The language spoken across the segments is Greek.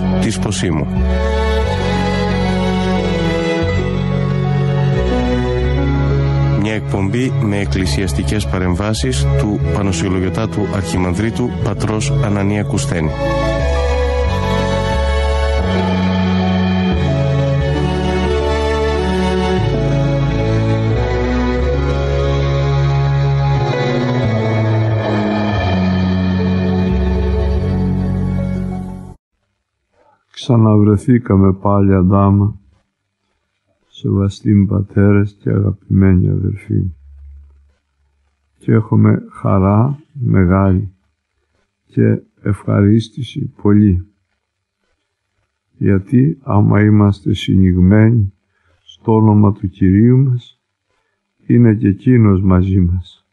Χριστός της Ποσίμου. Μια εκπομπή με εκκλησιαστικές παρεμβάσεις του Πανοσιολογιωτάτου Αρχιμανδρίτου Πατρός Ανανία Κουστένη. Ξαναβρεθήκαμε πάλι, Αντάμα, σεβαστοί μου πατέρες και αγαπημένοι αδελφοί, και έχουμε χαρά μεγάλη και ευχαρίστηση πολύ, γιατί άμα είμαστε συνηγμένοι στο όνομα του Κυρίου μας, είναι και Εκείνος μαζί μας,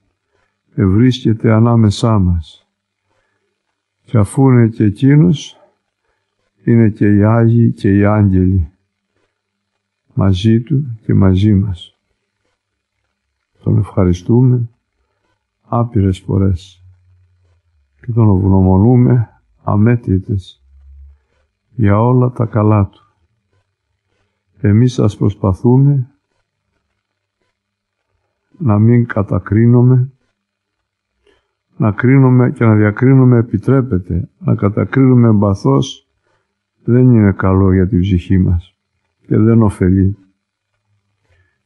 ευρίσκεται ανάμεσά μας, και αφού είναι και Εκείνος, είναι και οι Άγιοι και οι Άγγελοι μαζί Του και μαζί μας. Τον ευχαριστούμε άπειρες φορές και Τον ευγνωμονούμε αμέτρητες για όλα τα καλά Του. Εμείς ας προσπαθούμε να μην κατακρίνουμε, να κρίνουμε και να διακρίνουμε επιτρέπεται, να κατακρίνουμε εμπαθώς δεν είναι καλό για την ψυχή μας και δεν ωφελεί.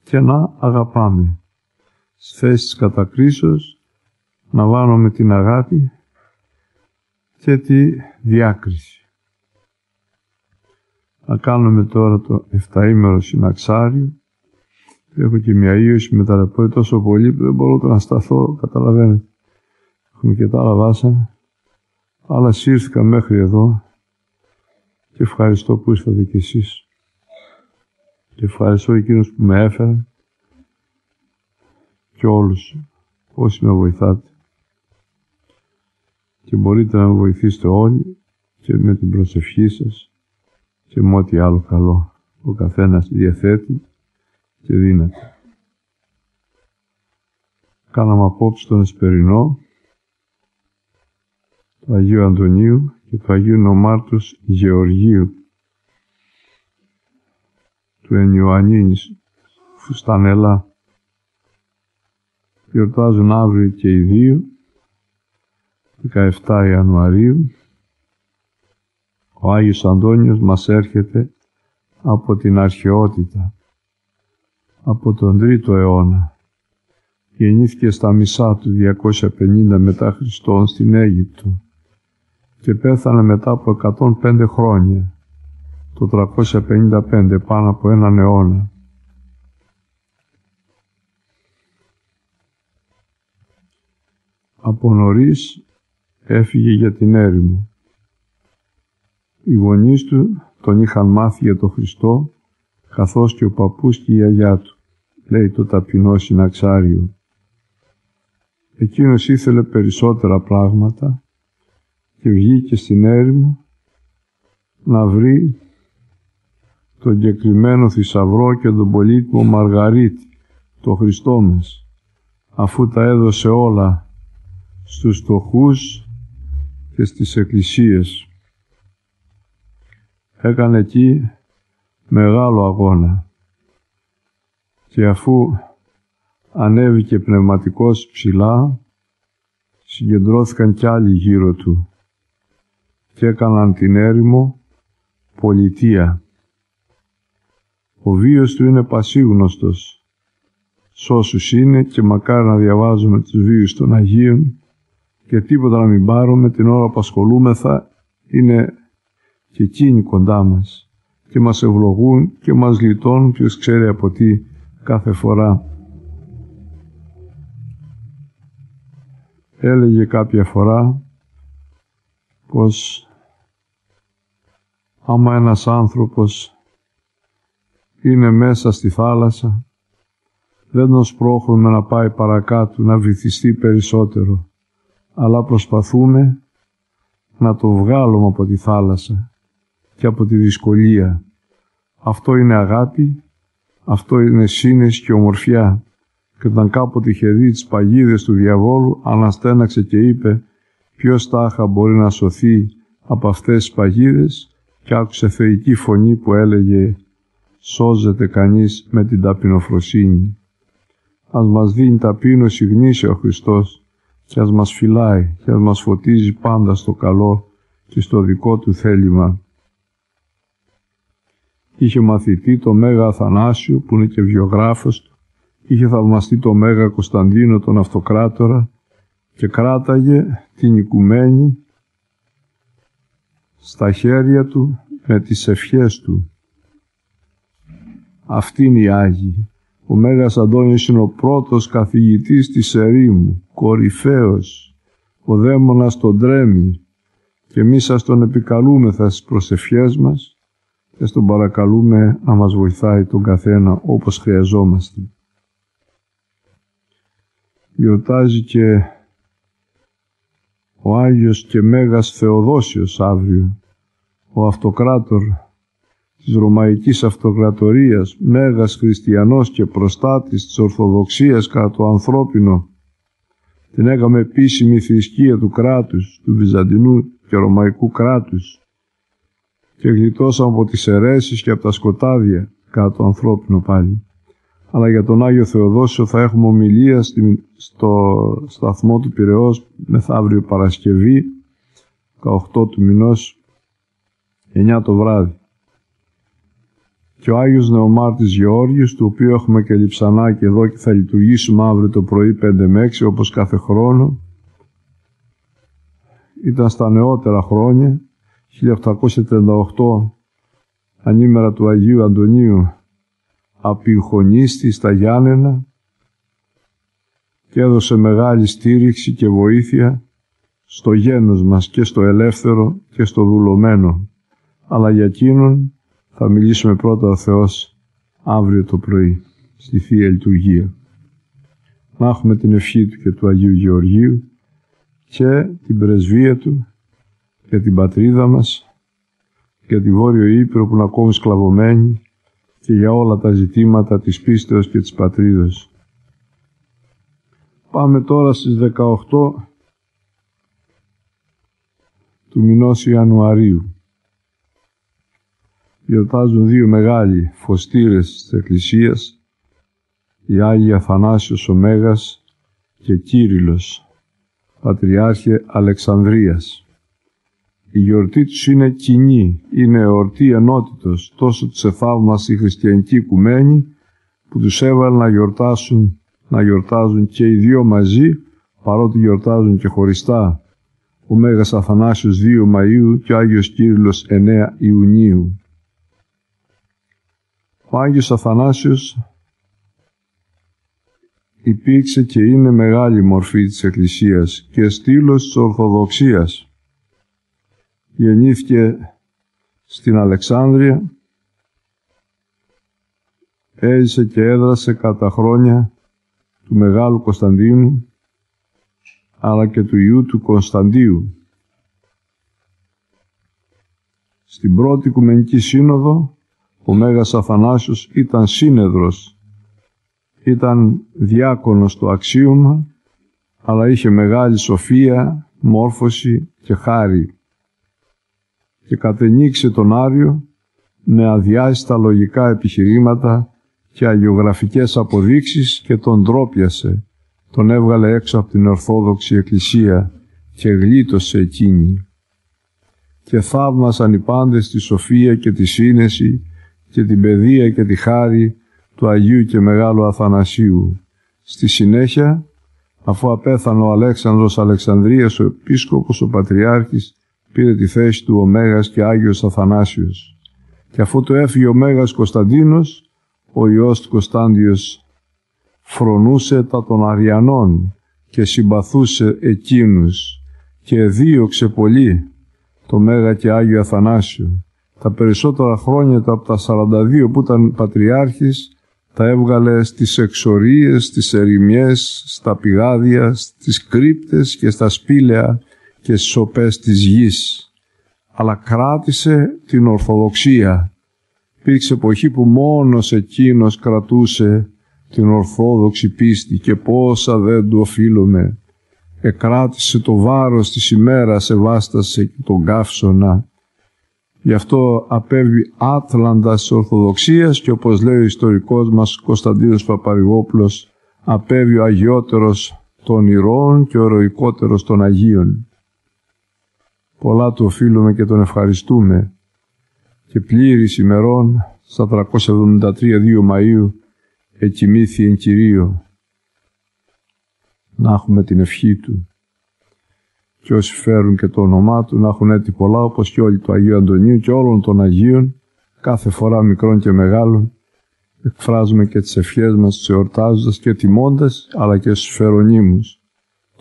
Και να αγαπάμε. Στις θέσεις της κατακρίσεως να βάλουμε την αγάπη και τη διάκριση. Να κάνουμε τώρα το 7ήμερο συναξάριο. Έχω και μια ίωση με ταλαιπωρεί τόσο πολύ που δεν μπορώ να σταθώ, καταλαβαίνετε. Έχουμε και τα άλλα βάσανα. Αλλά σύρθηκα μέχρι εδώ. Και ευχαριστώ που ήρθατε κι εσείς. Και ευχαριστώ εκείνους που με έφεραν και όλους όσοι με βοηθάτε. Και μπορείτε να με βοηθήσετε όλοι και με την προσευχή σας και με ό,τι άλλο καλό. Ο καθένας διαθέτει και δίνεται. Κάναμε απόψε τον Εσπερινό του Αγίου Αντωνίου και του Αγίου Νομάρτους Γεωργίου, του Ενιωαννίνης Φουστανελά. Γιορτάζουν αύριο και οι δύο, 17 Ιανουαρίου. Ο Άγιος Αντώνιος μας έρχεται από την αρχαιότητα, από τον 3ο αιώνα. Γεννήθηκε στα μισά του 250 μετά Χριστόν στην Αίγυπτο και πέθανε μετά από 105 χρόνια, το 355, πάνω από έναν αιώνα. Από νωρίς έφυγε για την έρημο. Οι γονείς του τον είχαν μάθει για τον Χριστό, καθώς και ο παππούς και η γιαγιά του, λέει το ταπεινό συναξάριο. Εκείνος ήθελε περισσότερα πράγματα και βγήκε στην έρημο να βρει τον κεκριμένο θησαυρό και τον πολύτιμο Μαργαρίτη, τον Χριστό μας, αφού τα έδωσε όλα στους φτωχούς και στις εκκλησίες. Έκανε εκεί μεγάλο αγώνα και αφού ανέβηκε πνευματικός ψηλά, συγκεντρώθηκαν κι άλλοι γύρω του και έκαναν την έρημο πολιτεία. Ο βίος του είναι πασίγνωστος. Σ' όσους είναι και μακάρι να διαβάζουμε τους βίους των Αγίων και τίποτα να μην πάρουμε την ώρα που ασχολούμεθα, είναι και εκείνοι κοντά μας και μας ευλογούν και μας γλιτώνουν ποιος ξέρει από τι κάθε φορά. Έλεγε κάποια φορά πως άμα ένας άνθρωπος είναι μέσα στη θάλασσα, δεν τον σπρώχνουμε να πάει παρακάτω, να βυθιστεί περισσότερο, αλλά προσπαθούμε να τον βγάλουμε από τη θάλασσα και από τη δυσκολία. Αυτό είναι αγάπη, αυτό είναι σύνεση και ομορφιά. Και όταν κάποτε είχε δει τις παγίδες του διαβόλου, αναστέναξε και είπε «Ποιος τάχα μπορεί να σωθεί από αυτές τις παγίδες» και άκουσε θεϊκή φωνή που έλεγε «Σώζεται κανείς με την ταπεινοφροσύνη». Ας μας δίνει ταπείνωση γνήσια ο Χριστός και ας μας φυλάει και ας μας φωτίζει πάντα στο καλό και στο δικό του θέλημα. Είχε μαθητή το Μέγα Αθανάσιο που είναι και βιογράφος του, είχε θαυμαστεί το Μέγα Κωνσταντίνο τον Αυτοκράτορα και κράταγε την οικουμένη στα χέρια του με τις ευχές του. Αυτοί είναι οι Άγιοι. Ο Μέγας Αντώνιος είναι ο πρώτος καθηγητής της ερήμου, κορυφαίος, ο δαίμονας τον τρέμει και εμείς σας τον επικαλούμεθα στις προσευχές μας και στον παρακαλούμε να μας βοηθάει τον καθένα όπως χρειαζόμαστε. Γιορτάζει και ο Άγιος και Μέγας Θεοδόσιος αύριο, ο Αυτοκράτορ της Ρωμαϊκής Αυτοκρατορίας, Μέγας Χριστιανός και προστάτης της Ορθοδοξίας κατά το ανθρώπινο, την έκαμε επίσημη θρησκεία του κράτους, του Βυζαντινού και Ρωμαϊκού κράτους και γλιτώσαμε από τις αιρέσεις και από τα σκοτάδια κατά το ανθρώπινο πάλι. Αλλά για τον Άγιο Θεοδόσιο θα έχουμε ομιλία στο σταθμό του Πειραιώς μεθαύριο Παρασκευή, 18 του μηνός, 9 το βράδυ. Και ο Άγιος Νεομάρτης Γεώργιος, του οποίου έχουμε και λειψανά και εδώ και θα λειτουργήσουμε αύριο το πρωί 5 με 6 όπως κάθε χρόνο, ήταν στα νεότερα χρόνια, 1838, ανήμερα του Αγίου Αντωνίου, απυγχωνίστη στα Γιάννενα και έδωσε μεγάλη στήριξη και βοήθεια στο γένος μας και στο ελεύθερο και στο δουλωμένο. Αλλά για εκείνον θα μιλήσουμε πρώτα ο Θεός αύριο το πρωί στη Θεία Λειτουργία. Να έχουμε την ευχή του και του Αγίου Γεωργίου και την πρεσβεία του και την πατρίδα μας και τη Βόρειο Ήπειρο που είναι ακόμη σκλαβωμένη και για όλα τα ζητήματα της πίστεως και της πατρίδας. Πάμε τώρα στις 18 του μηνός Ιανουαρίου. Γιορτάζουν δύο μεγάλοι φωστήρες της Εκκλησίας, οι Άγιοι Αθανάσιος ο Μέγας και Κύριλλος, Πατριάρχε Αλεξανδρίας. Η γιορτή τους είναι κοινή, είναι εορτή ενότητος, τόσο τους εθαύμασε η χριστιανική οικουμένη που τους έβαλε να γιορτάζουν και οι δύο μαζί, παρότι γιορτάζουν και χωριστά. Ο Μέγας Αθανάσιος 2 Μαΐου και ο Άγιος Κύριλλος 9 Ιουνίου. Ο Άγιος Αθανάσιος υπήρξε και είναι μεγάλη μορφή της Εκκλησίας και στήλος της Ορθοδοξίας. Γεννήθηκε στην Αλεξάνδρεια, έζησε και έδρασε κατά χρόνια του Μεγάλου Κωνσταντίνου, αλλά και του ιού του Κωνσταντίου. Στην πρώτη Οικουμενική Σύνοδο, ο Μέγας Αθανάσιος ήταν σύνεδρος, ήταν διάκονος στο αξίωμα, αλλά είχε μεγάλη σοφία, μόρφωση και χάρη. Και κατενήξε τον Άριο με αδιάστα λογικά επιχειρήματα και αγιογραφικές αποδείξεις και τον ντρόπιασε. Τον έβγαλε έξω από την Ορθόδοξη Εκκλησία και γλίτωσε εκείνη. Και θαύμασαν οι πάντες τη σοφία και τη σύνεση και την παιδεία και τη χάρη του Αγίου και Μεγάλου Αθανασίου. Στη συνέχεια, αφού απέθανε ο Αλέξανδρος Αλεξανδρίας, ο επίσκοπος, ο Πατριάρχης, πήρε τη θέση του ο Μέγας και Άγιος Αθανάσιος. Και αφού το έφυγε ο Μέγας Κωνσταντίνος, ο ιός του Κωνσταντιος φρονούσε τα των Αριανών και συμπαθούσε εκείνους και δίωξε πολύ το Μέγα και Άγιο Αθανάσιο. Τα περισσότερα χρόνια από τα 42 που ήταν Πατριάρχης τα έβγαλε στις εξορίες, στις ερημιές, στα πηγάδια, στις κρύπτες και στα σπήλαια και στις σοπές της γης, αλλά κράτησε την Ορθοδοξία. Υπήρξε εποχή που μόνος εκείνος κρατούσε την Ορθόδοξη πίστη και πόσα δεν του οφείλουμε. Εκράτησε το βάρος της ημέρας, εβάστασε τον καύσωνα Γι' αυτό απέβη άτλαντας της Ορθοδοξίας και όπως λέει ο ιστορικός μας Κωνσταντίνος Παπαρηγόπουλος, απέβη ο αγιότερος των ηρώων και ο ηρωικότερος των Αγίων. Πολλά του οφείλουμε και τον ευχαριστούμε. Και πλήρης ημερών, στα 373 2 Μαΐου, εκοιμήθη εν Κυρίω. Να έχουμε την ευχή του. Και όσοι φέρουν και το όνομά του, να έχουν έτη πολλά, όπως και όλοι του Αγίου Αντωνίου και όλων των Αγίων, κάθε φορά μικρών και μεγάλων, εκφράζουμε και τις ευχές μας, τους εορτάζοντας και τιμώντας, αλλά και στους φερονίμους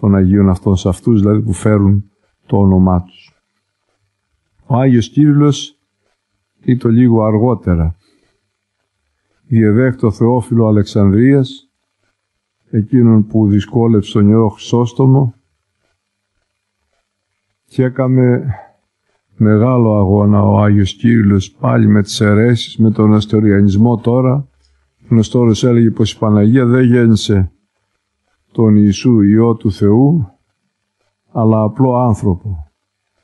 των Αγίων αυτών, σε αυτούς δηλαδή που φέρουν το όνομά τους. Ο Άγιος Κύριλλος ή το λίγο αργότερα. Διεδέχτο Θεόφιλο Αλεξανδρίας, εκείνον που δυσκόλεψε τον Ιερό Χρυσόστομο, και έκαμε μεγάλο αγώνα ο Άγιος Κύριλλος πάλι με τις αιρέσεις, με τον νοστοριανισμό τώρα. Ο Νοστόρος έλεγε πως η Παναγία δεν γέννησε τον Ιησού Υιό του Θεού, αλλά απλό άνθρωπο.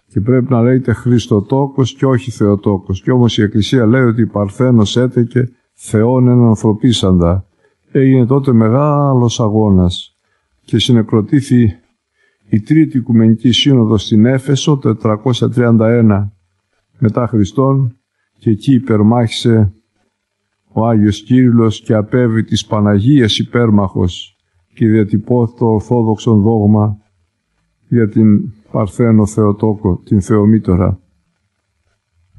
Και πρέπει να λέγεται Χριστοτόκος και όχι Θεοτόκος. Κι όμως η Εκκλησία λέει ότι η Παρθένος έτεκε Θεόν ενανθρωπίσαντα. Έγινε τότε μεγάλος αγώνας και συνεκροτήθη η Τρίτη Οικουμενική Σύνοδος στην Έφεσο, 431 μετά Χριστόν, και εκεί υπερμάχησε ο Άγιος Κύριλλος και απέβη της Παναγίας υπέρμαχος και διατυπώθη το ορθόδοξο δόγμα για την Παρθένο Θεοτόκο, την Θεομήτωρα.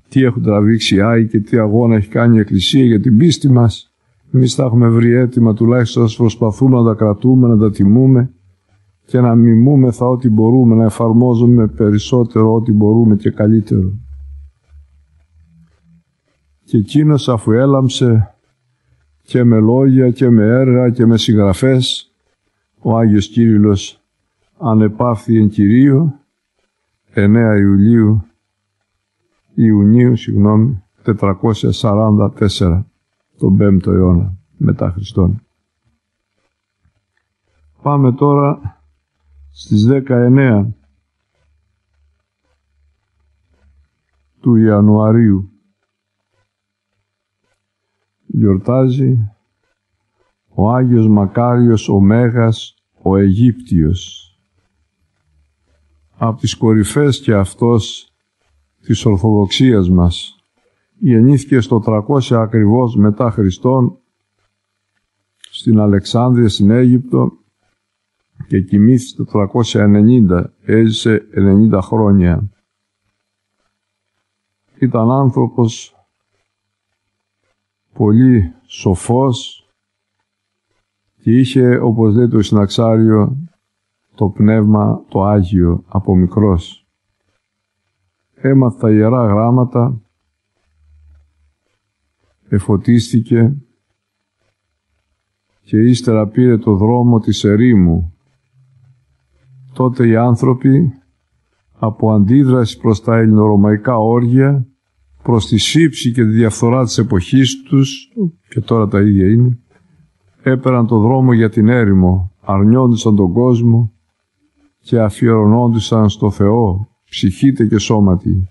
Τι έχουν τραβήξει οι Άγιοι και τι αγώνα έχει κάνει η Εκκλησία για την πίστη μας. Εμείς τα έχουμε βρει έτοιμα, τουλάχιστον ας προσπαθούμε να τα κρατούμε, να τα τιμούμε και να μιμούμεθα ό,τι μπορούμε, να εφαρμόζουμε περισσότερο ό,τι μπορούμε και καλύτερο. Και εκείνος αφού έλαμψε και με λόγια και με έργα και με συγγραφές, ο Άγιος Κύριλλος ανεπάφθη εν Κυρίω 9 Ιουνίου 444, τον 5ο αιώνα μετά Χριστόν. Πάμε τώρα στις 19 του Ιανουαρίου. Γιορτάζει ο Άγιος Μακάριος ο Μέγας ο Αιγύπτιος. Από τις κορυφές και αυτός της Ορθοδοξίας μας. Γεννήθηκε στο 300 ακριβώς μετά Χριστόν στην Αλεξάνδρεια στην Αίγυπτο και κοιμήθηκε το 390, έζησε 90 χρόνια. Ήταν άνθρωπος πολύ σοφός και είχε, όπως λέει το Συναξάριο, το πνεύμα το Άγιο από μικρός. Έμαθε τα Ιερά Γράμματα, εφωτίστηκε και ύστερα πήρε το δρόμο της ερήμου. Τότε οι άνθρωποι από αντίδραση προς τα ελληνορωμαϊκά όργια, προς τη σύψη και τη διαφθορά της εποχής τους, και τώρα τα ίδια είναι, έπαιραν το δρόμο για την έρημο, αρνιόντουσαν τον κόσμο και αφιερωνόντουσαν στο Θεό, ψυχήτε και σώματι.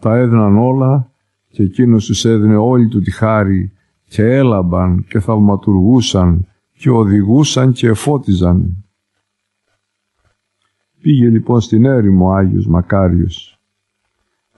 Τα έδιναν όλα και εκείνος τους έδινε όλη του τη χάρη και έλαμπαν και θαυματουργούσαν και οδηγούσαν και εφώτιζαν. Πήγε λοιπόν στην έρημο ο Άγιος Μακάριος.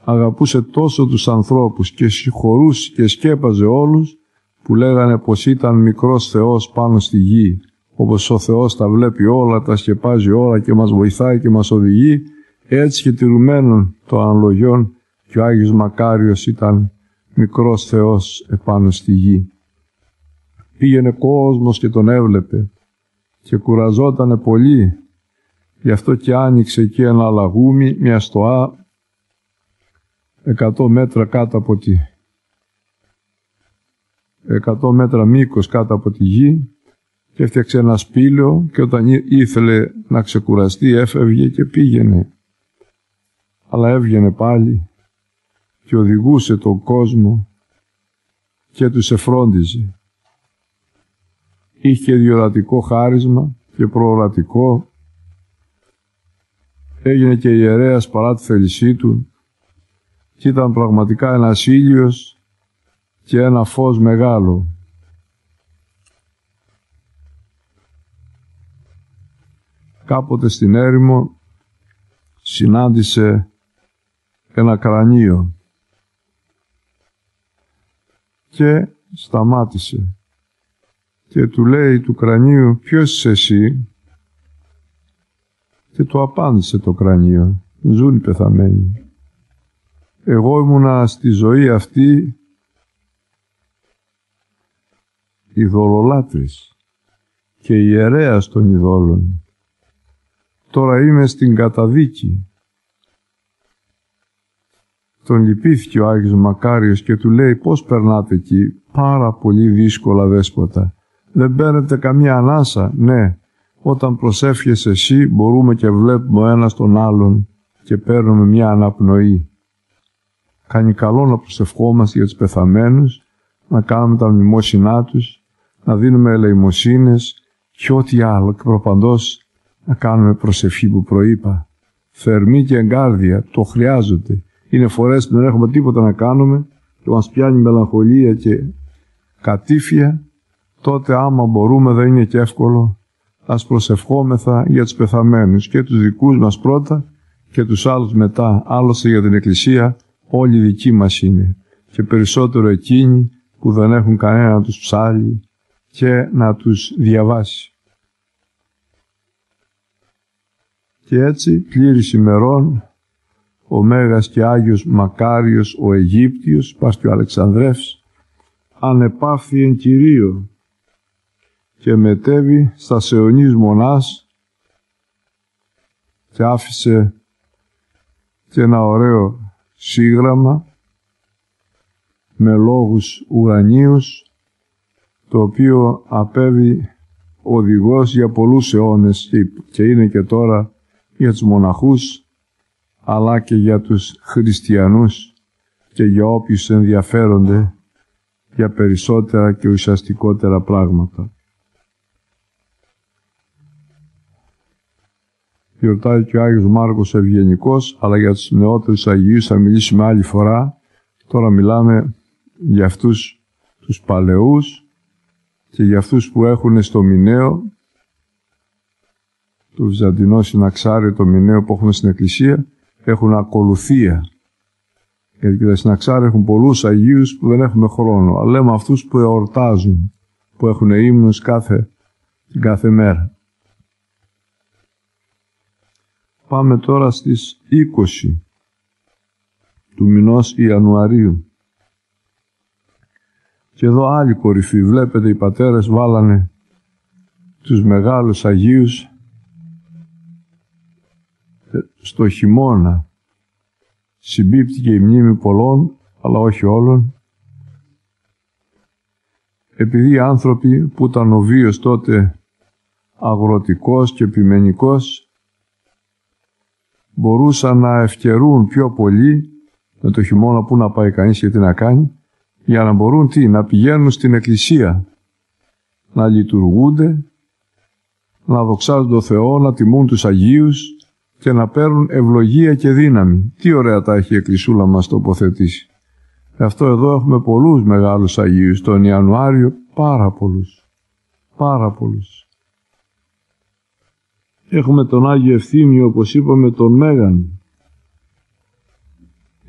Αγαπούσε τόσο τους ανθρώπους και συγχωρούσε και σκέπαζε όλους που λέγανε πως ήταν μικρός Θεός πάνω στη γη. Όπως ο Θεός τα βλέπει όλα, τα σκεπάζει όλα και μας βοηθάει και μας οδηγεί, έτσι και τηρουμένων των αναλογιών και ο Άγιος Μακάριος ήταν μικρός Θεός επάνω στη γη. Πήγαινε κόσμος και τον έβλεπε και κουραζότανε πολύ. Γι' αυτό και άνοιξε εκεί ένα λαγούμι, μια στοά, 100 μέτρα κάτω από τη 100 μέτρα μήκος κάτω από τη γη, και έφτιαξε ένα σπήλαιο και όταν ήθελε να ξεκουραστεί έφευγε και πήγαινε. Αλλά έβγαινε πάλι και οδηγούσε τον κόσμο και τους εφρόντιζε. Είχε διορατικό χάρισμα και προορατικό. Έγινε και ιερέας παρά τη θέλησή του και ήταν πραγματικά ένας ήλιος και ένα φως μεγάλο. Κάποτε στην έρημο συνάντησε ένα κρανίο και σταμάτησε και του λέει του κρανίου, ποιος είσαι εσύ? Και του απάντησε το κρανίο, ζουν οι πεθαμένοι. Εγώ ήμουνα στη ζωή αυτή ειδωλολάτρης και ιερέας των ειδόλων. Τώρα είμαι στην καταδίκη. Τον λυπήθηκε ο Άγιος Μακάριος και του λέει, πώς περνάτε εκεί? Πάρα πολύ δύσκολα, δέσποτα. Δεν παίρνετε καμία ανάσα? Ναι, όταν προσεύχεσαι εσύ μπορούμε και βλέπουμε ο ένας τον άλλον και παίρνουμε μια αναπνοή. Κάνει καλό να προσευχόμαστε για τους πεθαμένους, να κάνουμε τα μνημόσυνά τους, να δίνουμε ελεημοσύνες και ό,τι άλλο, και προπαντός να κάνουμε προσευχή που προείπα. Θερμή και εγκάρδια, το χρειάζονται. Είναι φορές που δεν έχουμε τίποτα να κάνουμε και μας πιάνει μελαγχολία και κατήφια. Τότε άμα μπορούμε, δεν είναι και εύκολο, ας προσευχόμεθα για τους πεθαμένους και τους δικούς μας πρώτα και τους άλλους μετά. Άλλωστε για την Εκκλησία όλοι δικοί μας είναι και περισσότερο εκείνοι που δεν έχουν κανένα να τους ψάλλει και να τους διαβάσει. Και έτσι πλήρης ημερών ο Μέγας και Άγιος Μακάριος ο Αιγύπτιος, Πάστιο Αλεξανδρεύς, ανεπάφθη εν Κυρίω και μετέβη στα Σεωνής μονάς και άφησε και ένα ωραίο σύγγραμμα με λόγους ουρανίους, το οποίο απέβη οδηγός για πολλούς αιώνες και είναι και τώρα για τους μοναχούς αλλά και για τους χριστιανούς και για όποιους ενδιαφέρονται για περισσότερα και ουσιαστικότερα πράγματα. Γιορτάζει και ο Άγιος Μάρκος Ευγενικός, αλλά για τους νεότερους Αγίους θα μιλήσουμε άλλη φορά. Τώρα μιλάμε για αυτούς τους παλαιούς και για αυτούς που έχουν στο Μηναίο, το Βυζαντινό Συναξάριο, το Μηναίο που έχουν στην Εκκλησία, έχουν ακολουθία. Γιατί τα Συναξάρια έχουν πολλούς Αγίους που δεν έχουμε χρόνο, αλλά λέμε αυτούς που εορτάζουν, που έχουν ύμνους κάθε μέρα. Πάμε τώρα στις 20 του μηνός Ιανουαρίου. Και εδώ άλλη κορυφή. Βλέπετε, οι πατέρες βάλανε τους μεγάλους Αγίους στο χειμώνα. Συμπίπτηκε η μνήμη πολλών, αλλά όχι όλων. Επειδή οι άνθρωποι που ήταν ο βίος τότε αγροτικός και επιμενικός μπορούσαν να ευκαιρούν πιο πολύ με το χειμώνα που να πάει κανείς και τι να κάνει, για να μπορούν να πηγαίνουν στην εκκλησία, να λειτουργούνται, να δοξάζουν τον Θεό, να τιμούν τους Αγίους και να παίρνουν ευλογία και δύναμη. Τι ωραία τα έχει η εκκλησούλα μας τοποθετήσει. Γι' αυτό εδώ έχουμε πολλούς μεγάλους Αγίους, τον Ιανουάριο πάρα πολλούς, πάρα πολλούς. Έχουμε τον Άγιο Ευθύμιο, όπως είπαμε, τον Μέγαν.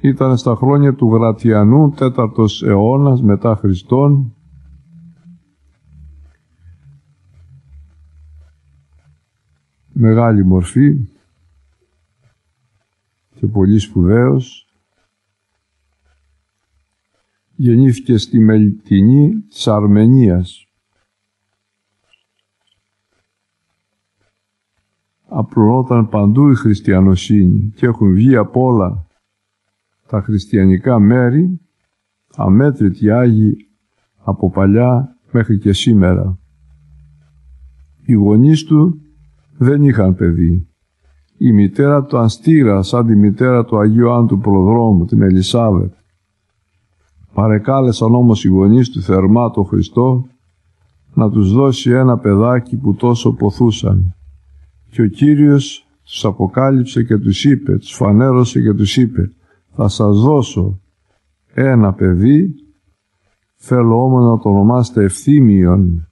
Ήταν στα χρόνια του Γρατιανού, 4ος αιώνας μετά Χριστόν. Μεγάλη μορφή και πολύ σπουδαίος. Γεννήθηκε στη Μελιτινή της Αρμενίας. Απλωνόταν παντού η χριστιανοσύνη και έχουν βγει από όλα τα χριστιανικά μέρη αμέτρητοι Άγιοι από παλιά μέχρι και σήμερα. Οι γονείς του δεν είχαν παιδί. Η μητέρα του ανστήρα σαν τη μητέρα του Αγίου Άντου Προδρόμου, την Ελισάβετ. Παρεκάλεσαν όμως οι γονείς του θερμά τον Χριστό να τους δώσει ένα παιδάκι που τόσο ποθούσαν. Και ο Κύριος τους αποκάλυψε και τους φανέρωσε και τους είπε, θα σας δώσω ένα παιδί, θέλω όμως να το ονομάσετε Ευθύμιον,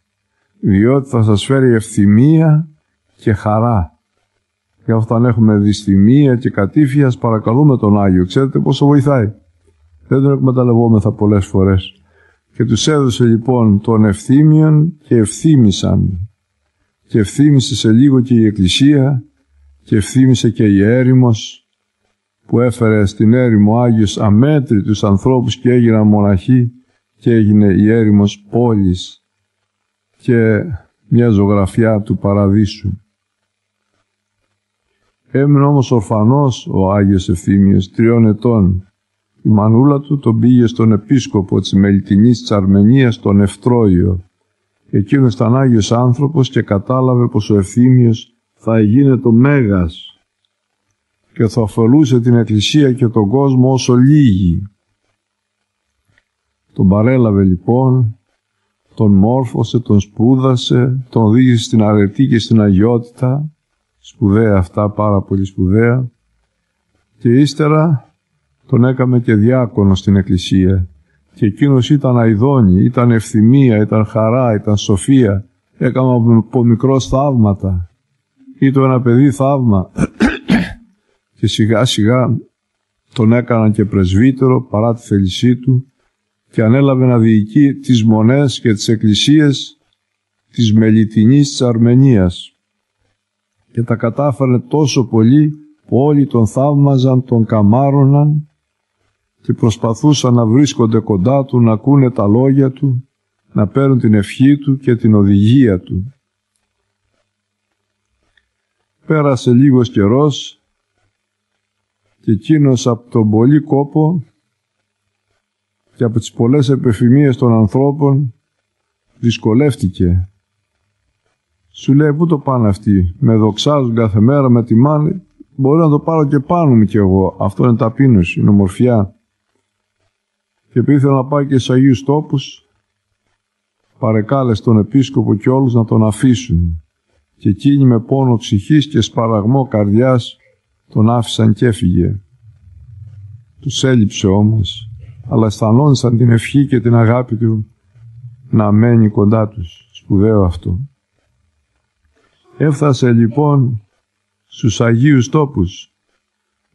διότι θα σας φέρει ευθυμία και χαρά. Γι' αυτό αν έχουμε δυσθυμία και κατήφια, παρακαλούμε τον Άγιο. Ξέρετε πόσο βοηθάει. Δεν τον εκμεταλλευόμεθα πολλές φορές. Και τους έδωσε λοιπόν τον Ευθύμιον και ευθύμησαν. Και ευθύμησε σε λίγο και η Εκκλησία και ευθύμησε και η έρημος που έφερε στην έρημο Άγιος αμέτρητους ανθρώπους και έγιναν μοναχοί και έγινε η έρημος πόλης και μια ζωγραφιά του παραδείσου. Έμεινε όμως ορφανός ο Άγιος Ευθύμιος 3 ετών. Η μανούλα του τον πήγε στον επίσκοπο της Μελιτινής της Αρμενίας, τον Ευτρώιο. Εκείνος ήταν Άγιος άνθρωπος και κατάλαβε πως ο Ευθύμιος θα γίνεται μέγας και θα ωφελούσε την Εκκλησία και τον κόσμο όσο λίγοι. Τον παρέλαβε λοιπόν, τον μόρφωσε, τον σπούδασε, τον οδήγησε στην αρετή και στην αγιότητα. Σπουδαία αυτά, πάρα πολύ σπουδαία. Και ύστερα τον έκαμε και διάκονο στην Εκκλησία. Και εκείνος ήταν αηδόνη, ήταν ευθυμία, ήταν χαρά, ήταν σοφία. Έκαμε από μικρός θαύματα. Ήταν ένα παιδί θαύμα. Και σιγά σιγά τον έκαναν και πρεσβύτερο παρά τη θέλησή του και ανέλαβε να διοικεί τις μονές και τις εκκλησίες της Μελιτινής της Αρμενίας. Και τα κατάφερε τόσο πολύ που όλοι τον θαύμαζαν, τον καμάρωναν και προσπαθούσαν να βρίσκονται κοντά του, να ακούνε τα λόγια του, να παίρνουν την ευχή του και την οδηγία του. Πέρασε λίγος καιρός και εκείνος από τον πολύ κόπο και από τις πολλές επιφημίες των ανθρώπων δυσκολεύτηκε. Σου λέει, πού το πάνε αυτοί, με δοξάζουν κάθε μέρα, με τιμάνε, μπορεί να το πάρω και πάνω μου κι εγώ. Αυτό είναι ταπείνωση, είναι ομορφιά. Και επειδή ήθελε να πάει και στους Αγίους Τόπους, παρεκάλεσε τον επίσκοπο και όλους να τον αφήσουν. Και εκείνοι με πόνο ψυχής και σπαραγμό καρδιάς τον άφησαν και έφυγε. Τους έλειψε όμως, αλλά αισθανόντουσαν την ευχή και την αγάπη του να μένει κοντά τους. Σπουδαίο αυτό. Έφτασε λοιπόν στους Αγίους Τόπους,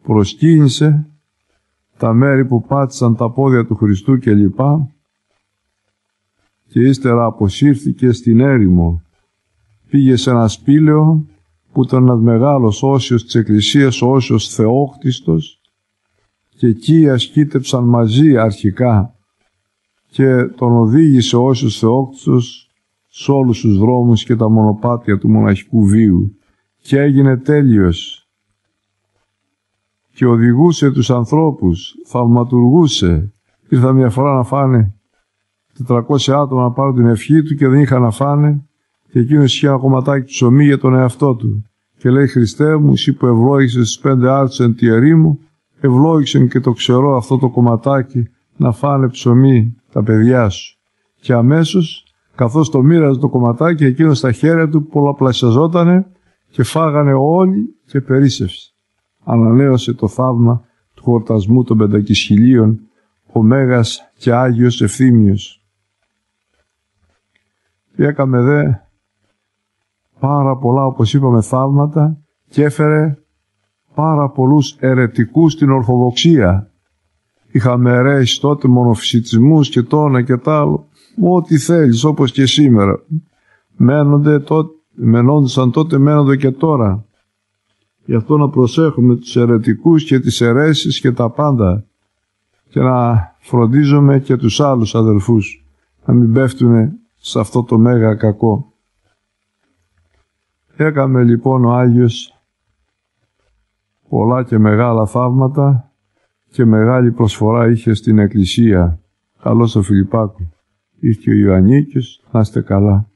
προσκύνησε τα μέρη που πάτησαν τα πόδια του Χριστού κλπ. Και ύστερα αποσύρθηκε στην έρημο. Πήγε σε ένα σπήλαιο που ήταν ένας μεγάλος όσιος της Εκκλησίας, ο όσιος Θεόκτιστος, και εκεί ασκήτεψαν μαζί αρχικά και τον οδήγησε ο όσιος Θεόκτιστος σε όλους τους δρόμους και τα μονοπάτια του μοναχικού βίου και έγινε τέλειος και οδηγούσε τους ανθρώπους, θαυματουργούσε. Ήρθα μια φορά να φάνε 400 άτομα να πάρουν την ευχή του και δεν είχαν να φάνε και εκείνος είχε ένα κομματάκι ψωμί για τον εαυτό του και λέει, Χριστέ μου, εσύ που ευλόγησες στις 5 άρτους εν τη ερήμου μου, ευλόγησεν και το ξερό αυτό το κομματάκι να φάνε ψωμί τα παιδιά σου. Και αμέσως, καθώς το μοίραζε το κομματάκι, εκείνο στα χέρια του πολλαπλασιαζότανε και φάγανε όλοι και περίσσευσε. Ανανέωσε το θαύμα του χορτασμού των 500.000 ο Μέγας και Άγιος Ευθύμιος. Και έκαμε δε πάρα πολλά, όπως είπαμε, θαύματα και έφερε πάρα πολλούς αιρετικούς στην Ορθοδοξία. Είχαμε αιρέσεις τότε, μονοφυσιτισμούς και τόνα και τ' άλλο. Ό,τι θέλεις, όπως και σήμερα. Μενόντουσαν τότε, μένονται και τώρα. Γι' αυτό να προσέχουμε τους αιρετικούς και τις αιρέσεις και τα πάντα. Και να φροντίζουμε και τους άλλους αδελφούς. Να μην πέφτουνε σε αυτό το μέγα κακό. Έκαμε λοιπόν ο Άγιος πολλά και μεγάλα θαύματα και μεγάλη προσφορά είχε στην Εκκλησία. Καλώς ο Φιλιππάκου. Ήρθε και ο Ιωαννίκης, να είστε καλά.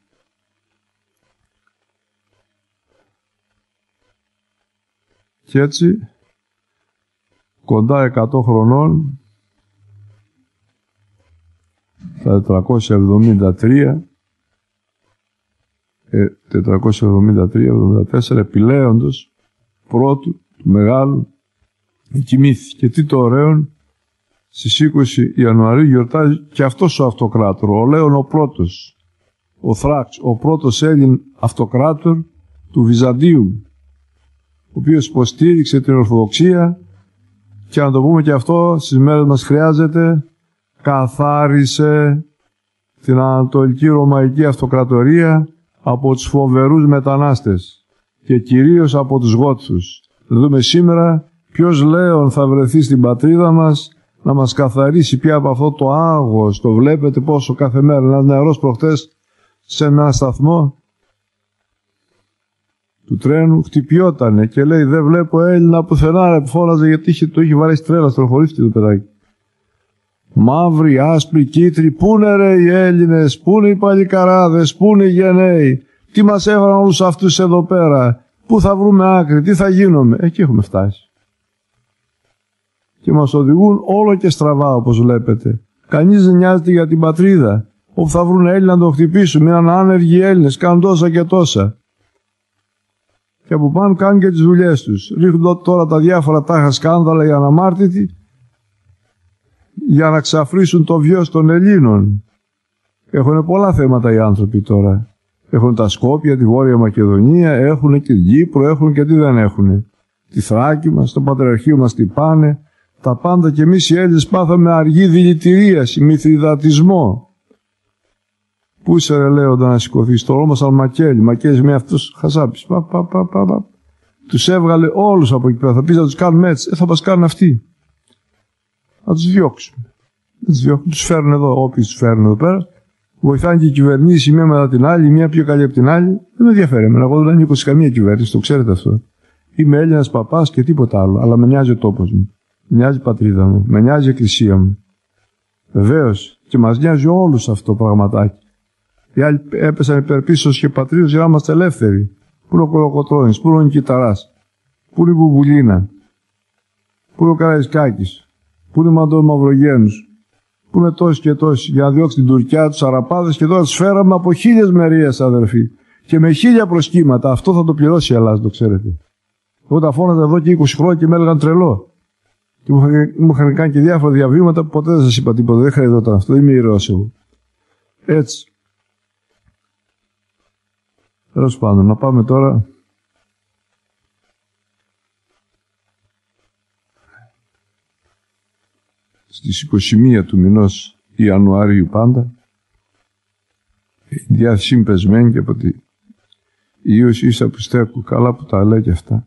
Και έτσι, κοντά 100 χρονών, στα 473-74, επιλέοντος πρώτου του μεγάλου κοιμήθηκε. Τι το ωραίον, στις 20 Ιανουαρίου γιορτάζει και αυτός ο αυτοκράτορ, ο Λέων ο πρώτος, ο Θράκς, ο πρώτος Έλλην αυτοκράτορ του Βυζαντίου, ο οποίος υποστήριξε την Ορθοδοξία και, να το πούμε και αυτό, στις μέρες μας χρειάζεται, καθάρισε την Ανατολική Ρωμαϊκή Αυτοκρατορία από τους φοβερούς μετανάστες και κυρίως από τους Γότθους. Να δούμε σήμερα ποιος Λέων θα βρεθεί στην πατρίδα μας να μας καθαρίσει πια από αυτό το άγος. Το βλέπετε πόσο κάθε μέρα, ένας νεαρός προχτές σε ένα σταθμό του τρένου χτυπιότανε και λέει «Δεν βλέπω Έλληνα πουθενά», ρε, που φώναζε γιατί το είχε βαρέσει τρέλα, στροχωρήθηκε το παιδάκι. Μαύροι, άσπροι, κίτροι, πούνε ρε οι Έλληνες, πούνε οι παλικαράδες, πούνε οι γενναίοι, τι μας έβαλαν όλους αυτούς εδώ πέρα, πού θα βρούμε άκρη, τι θα γίνουμε. Εκεί έχουμε φτάσει. Και μας οδηγούν όλο και στραβά, όπως βλέπετε. Κανείς δεν νοιάζεται για την πατρίδα, όπου θα βρουν Έλληνα να τον χτυπήσουν, μείναν άνεργοι Έλληνες, κάνουν τόσα και τόσα. Και από πάνω κάνουν και τις δουλειές τους. Ρίχνουν τώρα τα διάφορα τάχα σκάνδαλα οι αναμάρτητοι για να ξαφρίσουν το βιος των Ελλήνων. Έχουν πολλά θέματα οι άνθρωποι τώρα. Έχουν τα Σκόπια, τη Βόρεια Μακεδονία, έχουν και την Κύπρο, έχουν και τι δεν έχουν. Τη Θράκη μας, το Πατριαρχείο μας τυπάνε. Τα πάντα, και εμείς οι Έλληνες πάθαμε αργή δηλητηρίαση, μυθιδατισμό. Πού είσαι ρε Λέοντα να σηκωθείς, το όνομα σαν Μακέλη, Μακέλης με αυτούς Χασάπης, πα. Τους έβγαλε όλους από εκεί πέρα, θα πεις να τους κάνουμε έτσι, θα μας κάνουν αυτοί. Να τους διώξουμε. Τους φέρνουν εδώ, όποιοι τους φέρνουν εδώ πέρα. Βοηθάνε και οι κυβερνήσεις η μία μετά την άλλη, η μία πιο καλή από την άλλη. Δεν με ενδιαφέρει εμένα. Εγώ δεν ανήκω σε καμία κυβέρνηση, το ξέρετε αυτό. Είμαι Έλληνας παπάς και τίποτα άλλο. Αλλά με νοιάζει ο τόπος μου. Με νοιάζει η πατρίδα μου. Με νοιάζει η εκκλησία μου. Βεβαίως. Και μας νοιάζει όλους αυτό το πραγματάκι. Οι άλλοι έπεσαν υπερπίσως και πατρίδος για να είμαστε ελεύθεροι. Πού είναι ο Κολοκοτρώνης, πού είναι ο Νικηταράς, πού είναι η Μπουμπουλίνα, πού είναι ο Καραϊσκάκης. Πού είναι μαντό Μαυρογένους, πού είναι τόσοι και τόσοι για να διώξει την Τουρκιά, τους Αραπάδες, και τώρα τους φέραμε από 1000 μερίες, αδερφοί, και με 1000 προσκύματα. Αυτό θα το πληρώσει η Ελλάδα, το ξέρετε. Εγώ τα φώναζα εδώ και 20 χρόνια και με έλεγαν τρελό. Και μου είχαν κάνει και διάφορα διαβήματα που ποτέ δεν σας είπα τίποτα, δεν χρειαζόταν αυτό, είμαι ιερός εγώ. Έτσι. Τέλος πάντων, να πάμε τώρα. Στις 21 του μηνός Ιανουαρίου πάντα, η διάθεση μου πεσμένη και από τη ίωση ίσα που στέκω, καλά που τα λέει και αυτά.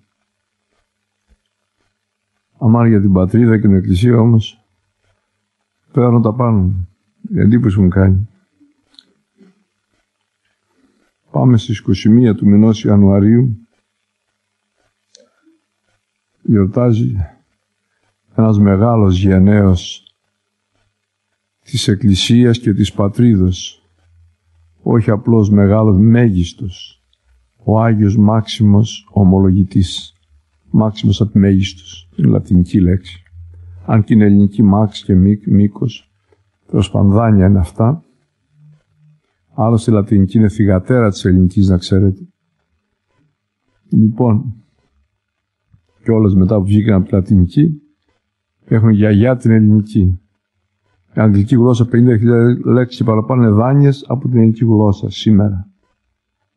Αμάν για την πατρίδα και την εκκλησία όμως, παίρνω τα πάνω μου, η εντύπωση μου κάνει. Πάμε στις 21 του μηνός Ιανουαρίου, γιορτάζει ένας μεγάλος γενναίος της Εκκλησίας και της Πατρίδος, όχι απλώς μεγάλος, μέγιστος, ο Άγιος Μάξιμος ομολογητής. Μάξιμος απ' μέγιστος, είναι λατινική λέξη. Αν και είναι ελληνική Μάξ και Μήκος, προσπανδάνια είναι αυτά. Άλλωστε η λατινική είναι θυγατέρα της ελληνικής, να ξέρετε. Λοιπόν, και όλες μετά που βγήκαν από τη λατινική, έχουν γιαγιά την ελληνική. Η αγγλική γλώσσα 50.000 λέξεις και παραπάνω είναι δάνειες από την ελληνική γλώσσα σήμερα.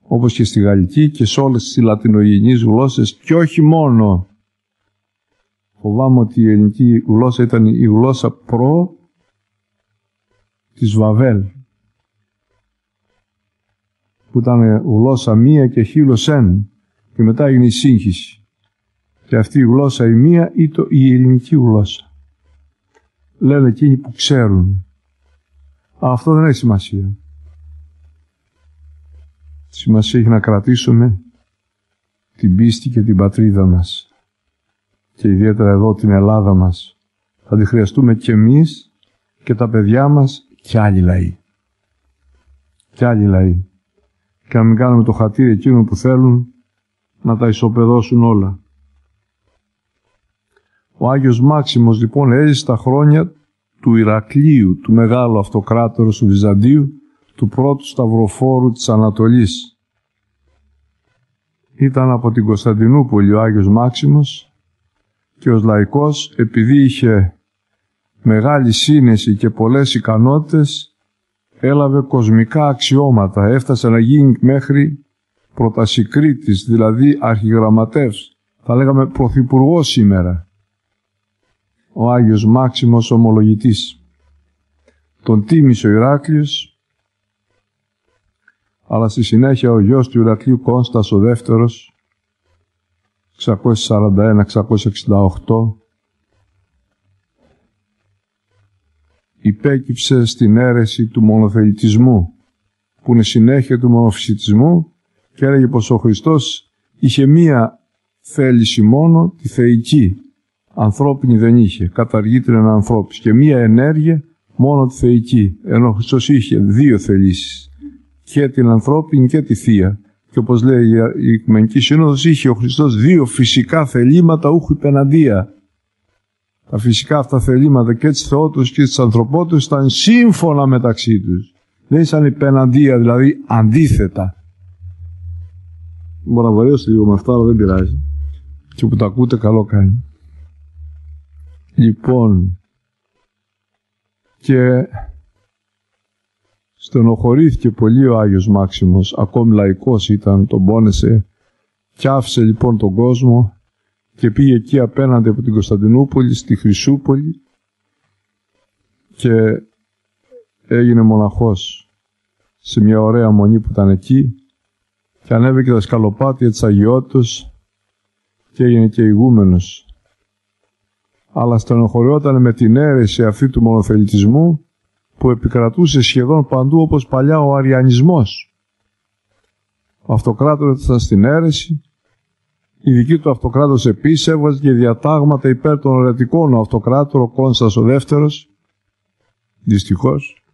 Όπως και στη γαλλική και σε όλες τις λατινοελληνικές γλώσσες και όχι μόνο. Φοβάμαι ότι η ελληνική γλώσσα ήταν η γλώσσα προ της Βαβέλ. Που ήταν γλώσσα μία και χείλος εν. Και μετά έγινε η σύγχυση. Και αυτή η γλώσσα η μία ή η ελληνική γλώσσα. Λένε εκείνοι που ξέρουν. Αυτό δεν έχει σημασία. Σημασία έχει να κρατήσουμε την πίστη και την πατρίδα μας. Και ιδιαίτερα εδώ την Ελλάδα μας. Θα τη χρειαστούμε και εμείς και τα παιδιά μας και άλλοι λαοί. Και άλλοι λαοί. Και να μην κάνουμε το χατήρι εκείνο που θέλουν να τα ισοπεδώσουν όλα. Ο Άγιος Μάξιμος λοιπόν έζησε τα χρόνια του Ηρακλείου, του μεγάλου αυτοκράτορος του Βυζαντίου, του πρώτου σταυροφόρου της Ανατολής. Ήταν από την Κωνσταντινούπολη ο Άγιος Μάξιμος και ως λαϊκός, επειδή είχε μεγάλη σύνεση και πολλές ικανότητες, έλαβε κοσμικά αξιώματα, έφτασε να γίνει μέχρι πρωτασυκρίτης, δηλαδή αρχιγραμματεύς, θα λέγαμε πρωθυπουργός σήμερα, ο Άγιος Μάξιμος ομολογητής. Τον τίμησε ο Ηράκλειος, αλλά στη συνέχεια ο γιος του Ηρακλείου Κόνστας ο δεύτερος, 641-668, υπέκυψε στην αίρεση του μονοθελητισμού, που είναι συνέχεια του μονοφυσιτισμού, και έλεγε πως ο Χριστός είχε μία θέληση μόνο, τη θεϊκή. Ανθρώπινη δεν είχε, καταργήτρια να ανθρώπης, και μία ενέργεια μόνο τη θεϊκή, ενώ ο Χριστός είχε δύο θελήσεις, και την ανθρώπινη και τη θεία. Και όπως λέει η Οικουμενική Σύνοδος, είχε ο Χριστός δύο φυσικά θελήματα ούχου υπεναντία. Τα φυσικά αυτά θελήματα και της θεότητας και της ανθρωπότητας ήταν σύμφωνα μεταξύ τους. Δεν ήσαν υπεναντία, δηλαδή αντίθετα. Μπορώ να βαρύωσω λίγο με αυτά, αλλά δεν πειράζει. Και που τα ακούτε, καλό κάνει. Λοιπόν, και στενοχωρήθηκε πολύ ο Άγιος Μάξιμος, ακόμη λαϊκός ήταν, τον πόνεσε, και άφησε λοιπόν τον κόσμο και πήγε εκεί απέναντι από την Κωνσταντινούπολη, στη Χρυσούπολη, και έγινε μοναχός σε μια ωραία μονή που ήταν εκεί, και ανέβηκε τα σκαλοπάτια της Αγιότητος και έγινε και ηγούμενος. Αλλά στενοχωριόταν με την αίρεση αυτή του μονοθελητισμού που επικρατούσε σχεδόν παντού, όπως παλιά ο αριανισμός. Ο αυτοκράτορας ήταν στην αίρεση, η δική του αυτοκράτος επίσης έβγαζε και διατάγματα υπέρ των αιρετικών. Ο αυτοκράτορος, ο Κόνστας ο δεύτερος, δυστυχώς,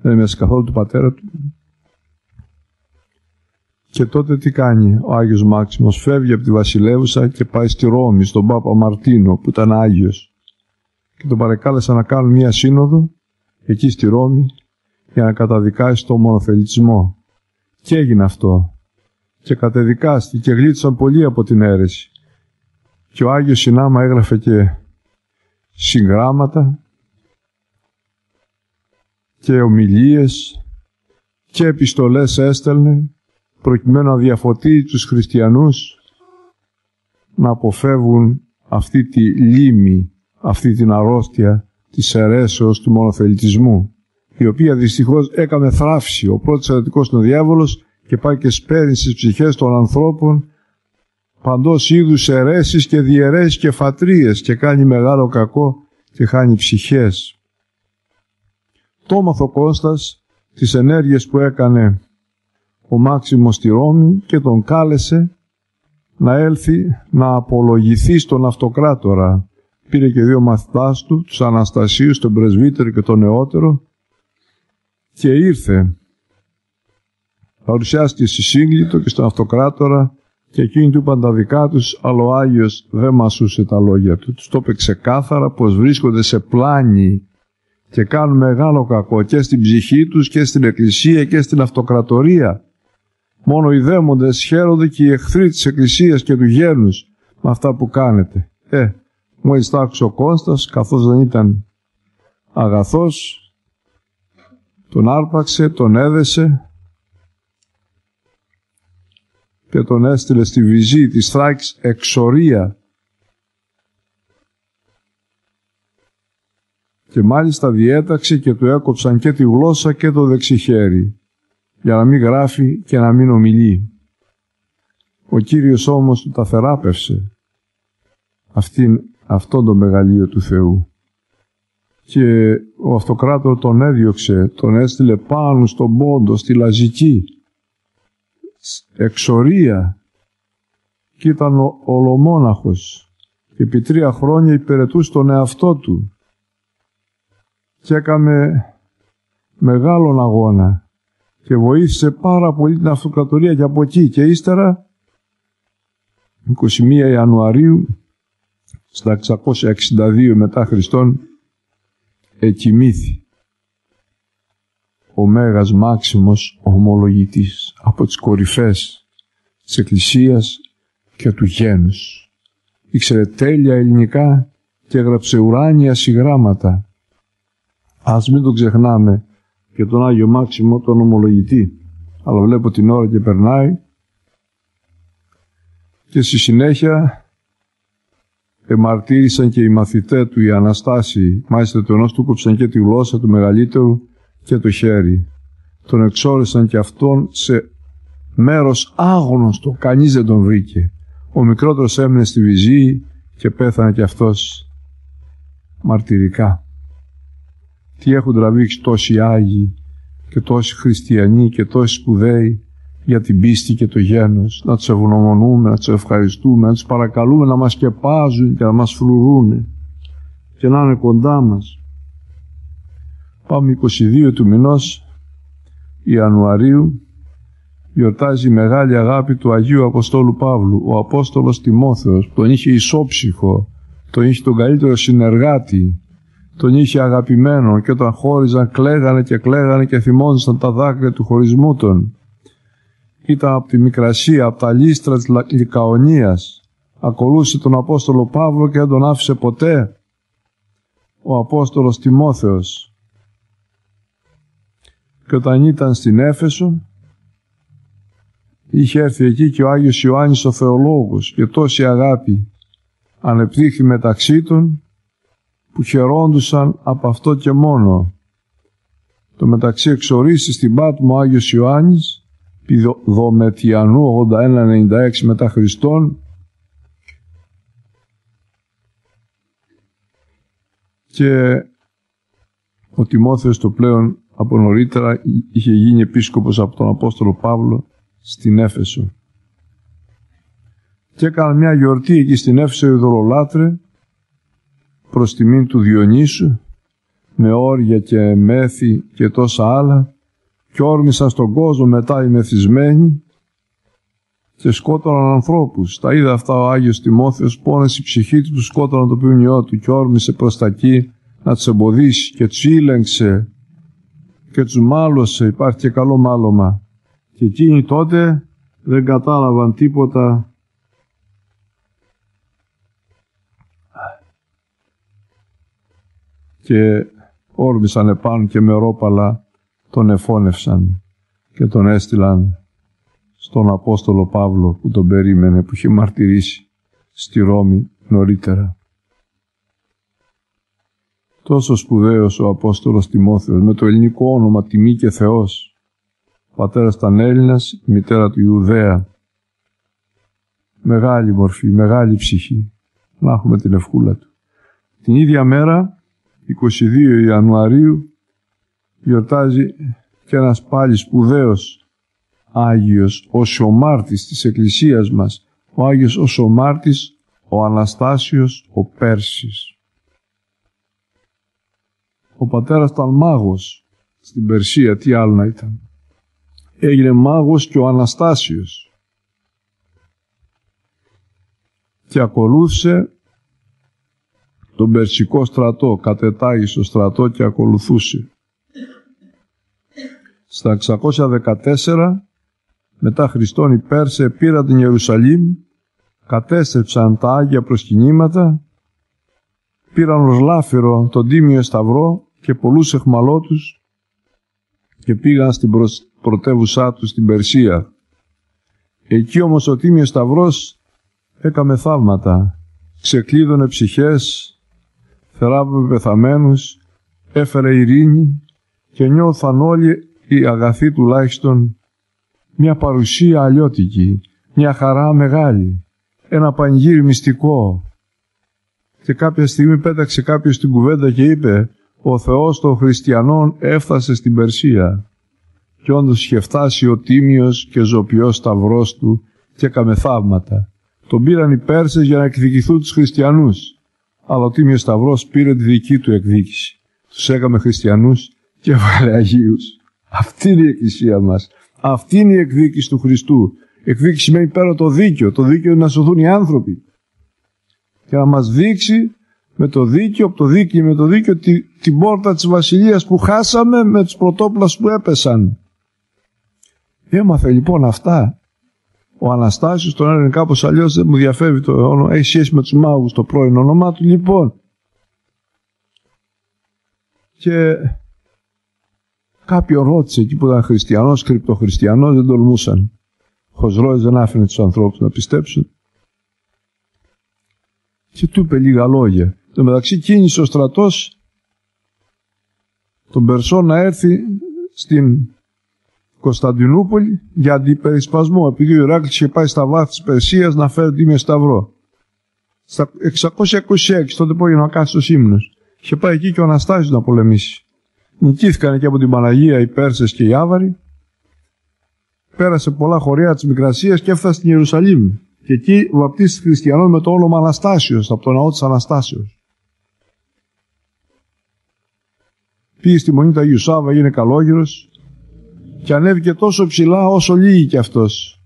δεν έμοιασε καθόλου του πατέρα του. Και τότε τι κάνει ο Άγιος Μάξιμος? Φεύγει από τη βασιλεύουσα και πάει στη Ρώμη, στον Πάπα Μαρτίνο, που ήταν Άγιος. Και τον παρεκάλεσε να κάνουν μία σύνοδο εκεί στη Ρώμη για να καταδικάσει τον μονοθελητισμό. Και έγινε αυτό. Και κατεδικάστηκε και γλίτωσαν πολλοί από την αίρεση. Και ο Άγιος Συνάμα έγραφε και συγγράμματα και ομιλίες και επιστολές έστελνε, προκειμένου να διαφωτίσει τους χριστιανούς να αποφεύγουν αυτή τη λίμη, αυτή την αρρώστια της αιρέσεως του μονοθελητισμού, η οποία δυστυχώς έκαμε θράψη. Ο πρώτος αιρετικός είναι ο διάβολος και πάει και σπέρνει στις ψυχές των ανθρώπων παντός είδους αιρέσεις και διαιρέσεις και φατρίες και κάνει μεγάλο κακό και χάνει ψυχές. Το έμαθε ο Κώστας τις ενέργειες που έκανε ο Μάξιμος στη Ρώμη και τον κάλεσε να έλθει να απολογηθεί στον αυτοκράτορα. Πήρε και δύο μαθητάς του, τους Αναστασίους, τον πρεσβύτερο και τον νεότερο, και ήρθε. Παρουσιάστηκε στη Σύγκλιτο και στον αυτοκράτορα και εκείνοι του είπαν τα δικά τους, αλλά ο Άγιος δεν μασούσε τα λόγια του. Τους το είπε ξεκάθαρα πως βρίσκονται σε πλάνη και κάνουν μεγάλο κακό και στην ψυχή τους και στην Εκκλησία και στην αυτοκρατορία. Μόνο οι δαίμοντες χαίρονται και οι εχθροί της Εκκλησίας και του γέρνους με αυτά που κάνετε. Μόλις τα άκουσε ο Κώστας, καθώς δεν ήταν αγαθός, τον άρπαξε, τον έδεσε και τον έστειλε στη Βυζή της Θράκης εξορία. Και μάλιστα διέταξε και του έκοψαν και τη γλώσσα και το δεξιχέρι, για να μην γράφει και να μην ομιλεί. Ο Κύριος όμως του τα θεράπευσε, αυτόν το μεγαλείο του Θεού. Και ο αυτοκράτορ τον έδιωξε, τον έστειλε πάνω στον πόντο, στη Λαζική, εξορία, και ήταν ολομόναχος. Επί 3 χρόνια υπηρετούσε τον εαυτό του. Και έκαμε μεγάλον αγώνα και βοήθησε πάρα πολύ την αυτοκρατορία και από εκεί. Και ύστερα, 21 Ιανουαρίου, στα 662 μετά Χριστόν, εκοιμήθη ο Μέγας Μάξιμος ομολογητής, από τις κορυφές της Εκκλησίας και του γένους. ήξερε τέλεια ελληνικά και έγραψε ουράνια συγγράμματα. Ας μην τον ξεχνάμε και τον Άγιο Μάξιμο τον ομολογητή, αλλά βλέπω την ώρα και περνάει. Και στη συνέχεια εμαρτύρησαν και οι μαθητές του, οι Αναστάσιοι, μάλιστα του ενός του κόψαν και τη γλώσσα του μεγαλύτερου και το χέρι. Τον εξόρισαν και αυτόν σε μέρος άγνωστο, κανείς δεν τον βρήκε. Ο μικρότερος έμεινε στη Βυζή και πέθανε και αυτός μαρτυρικά. Τι έχουν τραβήξει τόσοι Άγιοι και τόσοι χριστιανοί και τόσοι σπουδαίοι για την πίστη και το γένος. Να τους ευγνωμονούμε, να τους ευχαριστούμε, να τους παρακαλούμε να μας σκεπάζουν και να μας φρουρούν και να είναι κοντά μας. Πάμε 22 του μηνός Ιανουαρίου, γιορτάζει η μεγάλη αγάπη του Αγίου Αποστόλου Παύλου, ο Απόστολος Τιμόθεος, τον είχε ισόψυχο, τον είχε τον καλύτερο συνεργάτη, τον είχε αγαπημένο και όταν χώριζαν κλαίγανε και κλαίγανε και θυμόντουσαν τα δάκρυα του χωρισμού των. Ήταν από τη Μικρασία, από τα λίστρα της Λικαωνίας, ακολούθησε τον Απόστολο Παύλο και δεν τον άφησε ποτέ ο Απόστολος Τιμόθεος. Και όταν ήταν στην Έφεσο, είχε έρθει εκεί και ο Άγιος Ιωάννης ο Θεολόγος και τόση αγάπη ανεπτύχθη μεταξύ των που χαιρόντουσαν από αυτό και μόνο. Το μεταξύ εξορίστη στην Πάτμο ο Άγιος Ιωάννης Πιδομετιανού 81-96 μετά Χριστόν και ο Τιμόθεος το πλέον από νωρίτερα είχε γίνει επίσκοπος από τον Απόστολο Παύλο στην Έφεσο. Και έκαναν μια γιορτή εκεί στην Έφεσο οι ειδωλολάτρες προς τιμήν του Διονύσου με όρια και μέθη και τόσα άλλα και όρμησαν στον κόσμο μετά οι μεθυσμένοι και σκότωναν ανθρώπους. Τα είδε αυτά ο Άγιος Τιμόθεος, πόνεσε η ψυχή του, σκότωναν το ποιμνιό του και όρμησε προς τα εκεί να τους εμποδίσει και τους ήλεγξε και τους μάλωσε, υπάρχει και καλό μάλωμα. Και εκείνοι τότε δεν κατάλαβαν τίποτα και όρμησαν επάνω και με ρόπαλα τον εφώνευσαν και τον έστειλαν στον Απόστολο Παύλο που τον περίμενε, που είχε μαρτυρήσει στη Ρώμη νωρίτερα. Τόσο σπουδαίος ο Απόστολος Τιμόθεος, με το ελληνικό όνομα Τιμή και Θεός. Ο πατέρας ήταν Έλληνας, η μητέρα του Ιουδαία. Μεγάλη μορφή, μεγάλη ψυχή. Να έχουμε την ευχούλα του. Την ίδια μέρα, 22 Ιανουαρίου, γιορτάζει και ένας πάλι σπουδαίος Άγιος, ο Σωμάρτης της Εκκλησίας μας. Ο Άγιος ο Σωμάρτης, ο Αναστάσιος, ο Πέρσης. Ο πατέρας ήταν μάγος στην Περσία, τι άλλο να ήταν. Έγινε μάγος και ο Αναστάσιος. Και ακολούθησε τον περσικό στρατό, κατετάγει στο στρατό και ακολουθούσε. Στα 614 μετά Χριστόν οι Πέρσες πήραν την Ιερουσαλήμ, κατέστρεψαν τα Άγια προσκυνήματα, πήραν ως λάφυρο τον Τίμιο Σταυρό και πολλούς αιχμαλώτους και πήγαν στην πρωτεύουσά τους στην Περσία. Εκεί όμως ο Τίμιος Σταυρός έκαμε θαύματα, ξεκλείδωνε ψυχές, θεράπευε πεθαμένους, έφερε ειρήνη και νιώθαν όλοι οι αγαθοί τουλάχιστον μια παρουσία αλλιώτικη, μια χαρά μεγάλη, ένα πανηγύρι μυστικό. Και κάποια στιγμή πέταξε κάποιος την κουβέντα και είπε «Ο Θεός των Χριστιανών έφτασε στην Περσία». Και όντως είχε φτάσει ο Τίμιος και Ζωοποιός Σταυρός του και έκαμε θαύματα. Τον πήραν οι Πέρσες για να εκδικηθούν τους Χριστιανούς. Αλλά ο Τίμιος Σταυρός πήρε τη δική του εκδίκηση. Τους έκαμε Χριστιανούς και έβαλε Αγίους. Αυτή είναι η Εκκλησία μας. Αυτή είναι η εκδίκηση του Χριστού. Εκδίκηση σημαίνει πέρα το δίκαιο. Το δίκαιο είναι να σωθούν οι άνθρωποι. Και να μας δείξει με το δίκαιο, την πόρτα της Βασιλείας που χάσαμε με τους πρωτόπλας που έπεσαν. Έμαθε λοιπόν αυτά Ο Αναστάσιος, τον έλεγε κάπως αλλιώς, δεν μου διαφεύγει το όνομα, έχει σχέση με τους μάγους το πρώην όνομά του, λοιπόν. Και κάποιοι ρώτησε εκεί που ήταν χριστιανός, κρυπτοχριστιανός, δεν τολμούσαν. Ο Χοσρόης δεν άφηνε τους ανθρώπους να πιστέψουν. Και του είπε λίγα λόγια. Εν μεταξύ κίνησε ο στρατός τον Περσών να έρθει στην Κωνσταντινούπολη για αντιπερισπασμό, επειδή ο Ηράκλειος είχε πάει στα βάθη της Περσίας να φέρει τίμιο σταυρό. Στα 626, τότε που έγινε ο Ακάστος Ύμνος, είχε πάει εκεί και ο Αναστάσιος να πολεμήσει. Νικήθηκαν και από την Παναγία οι Πέρσες και οι Άβαροι, πέρασε πολλά χωριά της Μικρασίας και έφτασε στην Ιερουσαλήμ. Και εκεί βαπτίστηκε χριστιανός με το όνομα Αναστάσιος, από το ναό της Αναστάσεως. Πήγε στη Μονή του Αγίου Σάββα, έγινε καλόγυρος και ανέβηκε τόσο ψηλά όσο λίγη κι αυτός.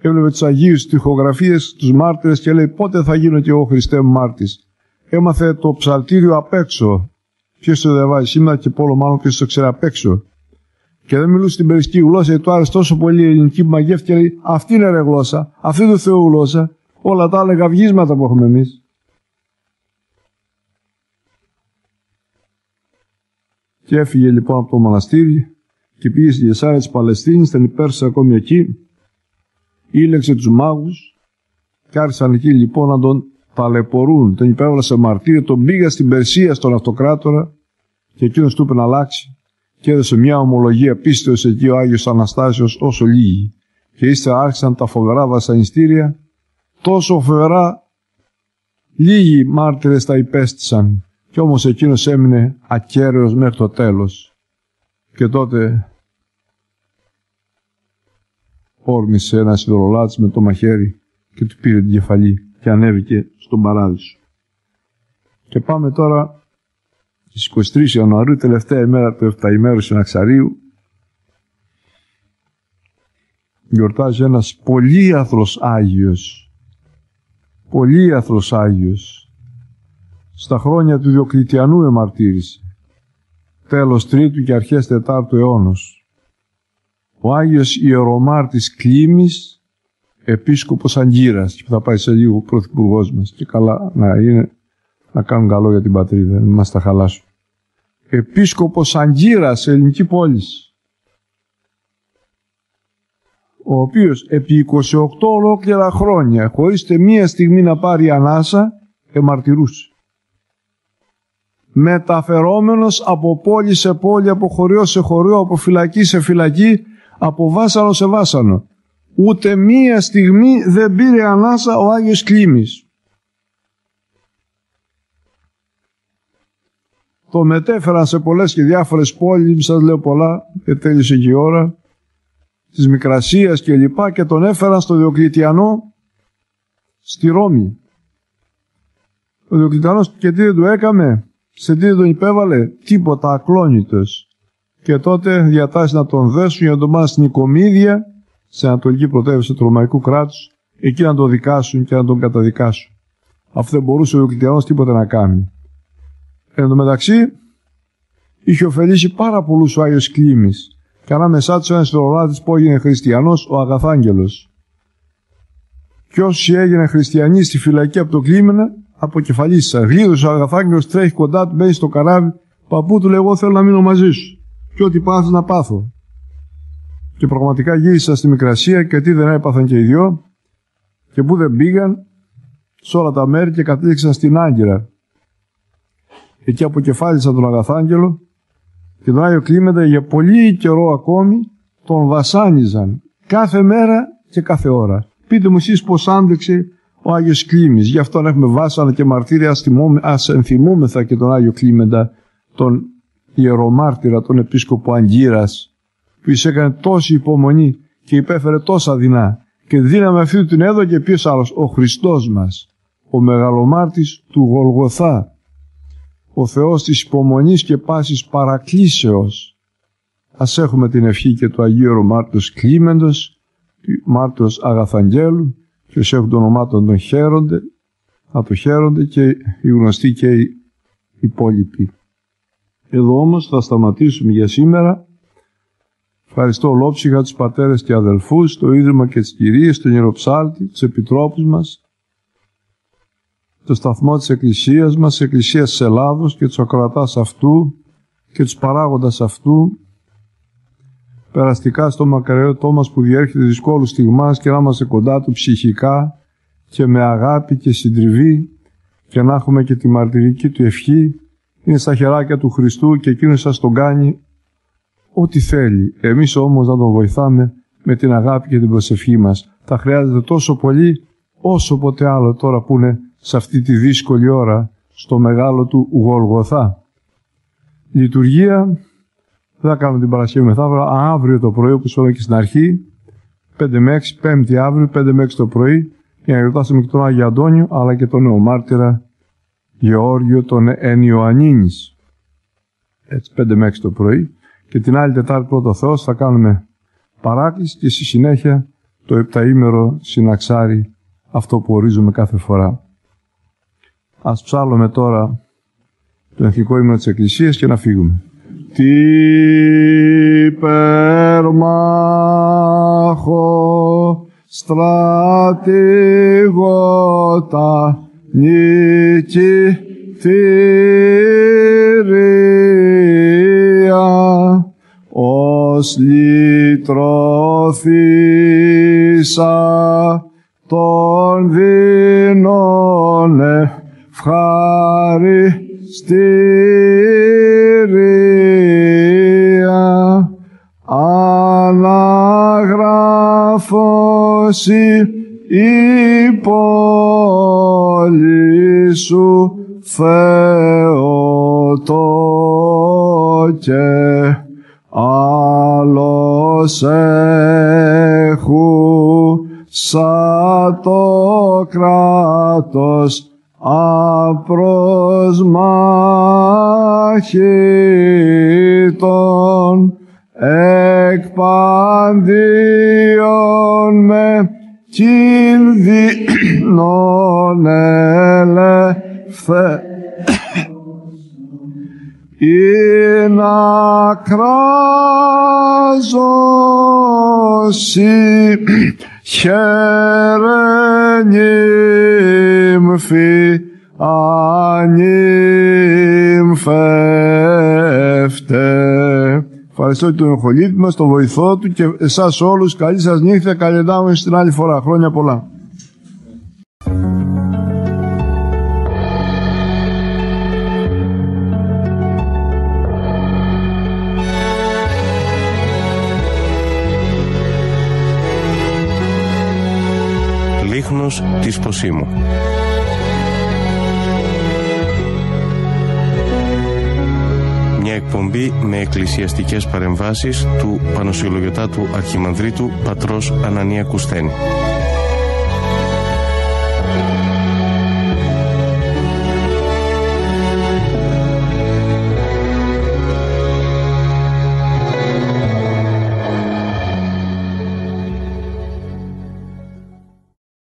Έβλεπε τους Αγίους, τις τοιχογραφίες, τους μάρτυρες και λέει: πότε θα γίνω και εγώ, Χριστέ μου, μάρτης. Έμαθε το ψαλτήριο απ' έξω. Ποιος το διαβάζει σήμερα και πόλο, μάλλον ποιος το ξέρει απ' έξω. Και δεν μιλούσε την περιστική γλώσσα, γιατί του άρεσε τόσο πολύ η ελληνική που μαγεύτηκε και λέει: αυτή είναι ρε γλώσσα, αυτή του Θεού γλώσσα. Όλα τα άλλα γαυγίσματα που έχουμε εμείς. Και έφυγε λοιπόν από το μοναστήρι και πήγε στη Γεσάρια της Παλαιστίνης, ήταν υπέρσης ακόμη εκεί, ήλεξε τους μάγους και άρχισαν εκεί λοιπόν να τον ταλαιπωρούν, τον υπέβαλα σε μαρτύριο, τον πήγα στην Περσία στον αυτοκράτορα και εκείνος του είπε να αλλάξει και έδωσε μια ομολογία πίστεως εκεί ο Άγιος Αναστάσιος όσο λίγη και ύστερα άρχισαν τα φοβερά βασανιστήρια, τόσο φοβερά λίγοι μάρτυρες τα υπέστησαν. Κι όμως εκείνος έμεινε ακέραιος μέχρι το τέλος. Και τότε όρμησε ένα σιδωρολάτης με το μαχαίρι και του πήρε την κεφαλή και ανέβηκε στον παράδεισο. Και πάμε τώρα στις 23 Ιανουαρίου, τελευταία ημέρα του εφταημέρου συναξαρίου. Γιορτάζει ένας πολύαθρος Άγιος. Πολύαθρος Άγιος. Στα χρόνια του Διοκλητιανού εμαρτύρησε, τέλος 3ου και αρχές 4ου αιώνος. Ο Άγιος Ιερομάρτης Κλήμης, επίσκοπος Αγγύρας, που θα πάει σε λίγο ο πρωθυπουργός μας και καλά να είναι, να κάνουν καλό για την πατρίδα, μην μας τα χαλάσουν. Επίσκοπος Αγγύρας, ελληνική πόλη, ο οποίος επί 28 ολόκληρα χρόνια, χωρίς μία στιγμή να πάρει ανάσα, εμαρτυρούσε. Μεταφερόμενος από πόλη σε πόλη, από χωριό σε χωριό, από φυλακή σε φυλακή, από βάσανο σε βάσανο. Ούτε μία στιγμή δεν πήρε ανάσα ο Άγιος Κλήμης. Το μετέφεραν σε πολλές και διάφορες πόλεις, σας λέω πολλά, και τέλειωσε και η ώρα, της Μικρασίας και λοιπά, και τον έφεραν στο Διοκλητιανό, στη Ρώμη. Ο Διοκλητιανός και τι δεν του έκαμε, σε τι τον υπέβαλε, τίποτα, ακλόνητος. Και τότε διατάσσει να τον δέσουν για να τον πάνε στην Οικομίδια, στην Ανατολική πρωτεύουσα του Ρωμαϊκού κράτους, εκεί να τον δικάσουν και να τον καταδικάσουν. Αυτό δεν μπορούσε ο Διοκλητιανός τίποτα να κάνει. Εν τω μεταξύ, είχε ωφελήσει πάρα πολλούς ο Άγιος Κλήμης. Και ανάμεσά τους ένας σιδωρολάτης που έγινε χριστιανός, ο Αγαθάγγελος. Και όσοι έγιναν χριστιανοί στη φυλακή από τον Κλήμηνα, αποκεφαλίστησα. Γλίδωσε ο Αγαθάγγελος, τρέχει κοντά του, μπαίνει στο καράβι. Παππού του λέει: εγώ θέλω να μείνω μαζί σου. Και ό,τι πάθεις να πάθω. Και πραγματικά γύρισα στη Μικρασία και τι δεν έπαθαν και οι δυο. Και πού δεν πήγαν, σε όλα τα μέρη και κατέληξαν στην Άγκυρα. Εκεί αποκεφάλισαν τον Αγαθάγγελο και τον Άγιο Κλήμεντα για πολύ καιρό ακόμη τον βασάνιζαν. Κάθε μέρα και κάθε ώρα. Πείτε μου εσείς πώς άντεξε ο Άγιος Κλήμης. Γι' αυτό να έχουμε βάσανα και μαρτύρια, ας ενθυμούμεθα και τον Άγιο Κλήμεντα, τον ιερομάρτυρα, τον επίσκοπο Αγγύρας, που εισέκανε τόση υπομονή και υπέφερε τόσα δεινά. Και δύναμη αυτή την έδωκε ποιος άλλος, ο Χριστός μας, ο μεγαλομάρτης του Γολγοθά, ο Θεός της υπομονής και πάσης παρακλήσεως. Ας έχουμε την ευχή και του Αγίου Ιερομάρτυρος Κλήμεντος, του Μάρτυρος Αγαθαγγέλου, και όσοι έχουν το όνομά του να το χαίρονται και οι γνωστοί και οι υπόλοιποι. Εδώ όμως θα σταματήσουμε για σήμερα. Ευχαριστώ ολόψυχα τους πατέρες και αδελφούς, το Ίδρυμα και τις κυρίες, τον Ιεροψάλτη, τους επιτρόπους μας, το σταθμό της Εκκλησίας μας, της Εκκλησίας της Ελλάδος και τους ακροατάς αυτού και τους παράγοντας αυτού, περαστικά στο μακαριότό μας που διέρχεται δυσκόλου στιγμάς και να είμαστε κοντά του ψυχικά και με αγάπη και συντριβή και να έχουμε και τη μαρτυρική του ευχή. Είναι στα χεράκια του Χριστού και εκείνος σας τον κάνει ό,τι θέλει. Εμείς όμως να τον βοηθάμε με την αγάπη και την προσευχή μας. Τα χρειάζεται τόσο πολύ όσο ποτέ άλλο τώρα που είναι σε αυτή τη δύσκολη ώρα στο μεγάλο του Γολγοθά. Λειτουργία, δεν θα κάνουμε την Παρασκευή μεθαύρα, αύριο το πρωί όπως είπαμε και στην αρχή, 5 με 6, Πέμπτη αύριο, 5 με 6 το πρωί, για να γιορτάσουμε και τον Άγιο Αντώνιο αλλά και τον νεομάρτυρα Γεώργιο τον Ενιωαννίνης. Έτσι 5 με 6 το πρωί. Και την άλλη Τετάρτη πρώτο Θεός θα κάνουμε παράκληση και στη συνέχεια το επταήμερο συναξάρι, αυτό που ορίζουμε κάθε φορά. Ας ψάλλουμε τώρα το εθνικό ύμνο της Εκκλησίας και να φύγουμε. Τι περμάχο στρατηγότα νικητήρια ως λυτρωθήσα των δεινών ευχαριστήρια αναγράφωση η πόλη σου Θεοτόκε άλλος έχουσα το κράτος απροσμάχητον εκ πανδίων με κινδυνών ελεύθερον ακράζωση χερνύμφι ανύμφευτε. Ευχαριστώ τον Ιωχολίτη μας, τον βοηθό του και εσάς όλους. Καλή σας νύχτα, καλή εντάμωση στην άλλη φορά. Χρόνια πολλά. Λίχνος της Ποσίμου. Εκπομπή με εκκλησιαστικές παρεμβάσεις του Πανοσιολογιωτάτου Αρχιμανδρίτου Πατρός Ανανία Κουστένη.